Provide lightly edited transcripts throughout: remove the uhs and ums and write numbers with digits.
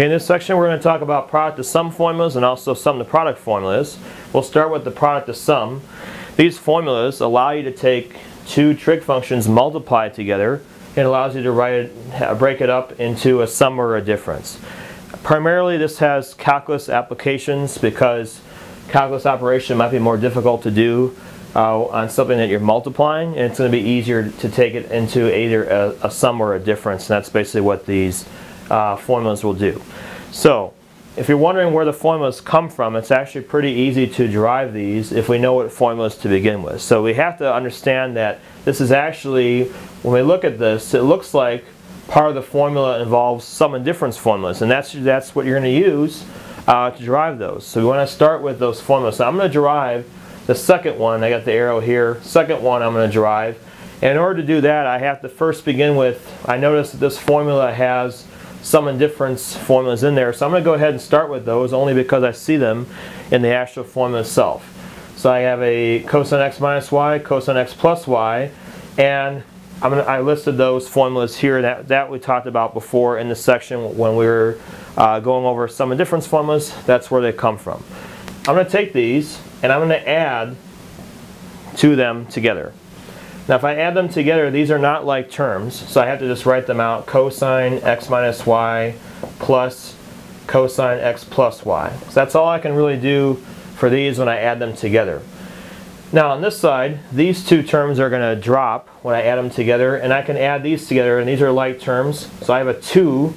Okay, in this section we're going to talk about product to sum formulas and also sum to product formulas. We'll start with the product to sum. These formulas allow you to take two trig functions multiplied together. It allows you to break it up into a sum or a difference. Primarily this has calculus applications because calculus operation might be more difficult to do on something that you're multiplying, and it's going to be easier to take it into either a sum or a difference, and that's basically what these formulas will do. So if you're wondering where the formulas come from, it's actually pretty easy to derive these if we know what formulas to begin with. So we have to understand that this is actually, when we look at this, it looks like part of the formula involves sum and difference formulas, and that's what you're going to use to derive those. So we want to start with those formulas. So I'm going to derive the second one. I got the arrow here. Second one I'm going to derive. And in order to do that, I have to first begin with, I notice that this formula has sum and difference formulas in there. So I'm going to go ahead and start with those only because I see them in the actual formula itself. So I have a cosine x minus y, cosine x plus y, and I listed those formulas here that we talked about before in the section when we were going over sum and difference formulas. That's where they come from. I'm going to take these and I'm going to add to them together. Now if I add them together, these are not like terms, so I have to just write them out. Cosine x minus y plus cosine x plus y. So that's all I can really do for these when I add them together. Now on this side, these two terms are going to drop when I add them together, and I can add these together, and these are like terms. So I have a 2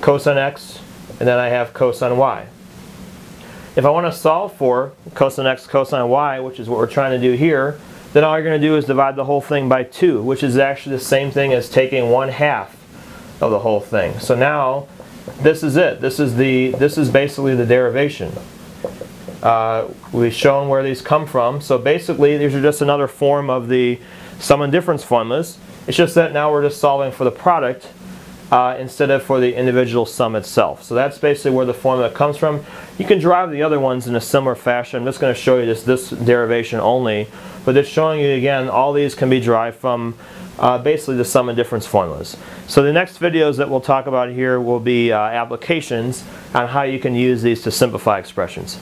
cosine x, and then I have cosine y. If I want to solve for cosine x, cosine y, which is what we're trying to do here, then all you're going to do is divide the whole thing by 2, which is actually the same thing as taking 1/2 of the whole thing. So now this is it. This is basically the derivation. We've shown where these come from. So basically these are just another form of the sum and difference formulas. It's just that now we're just solving for the product instead of for the individual sum itself. So that's basically where the formula comes from. You can derive the other ones in a similar fashion. I'm just going to show you this derivation only, but it's showing you again all these can be derived from basically the sum and difference formulas. So the next videos that we'll talk about here will be applications on how you can use these to simplify expressions.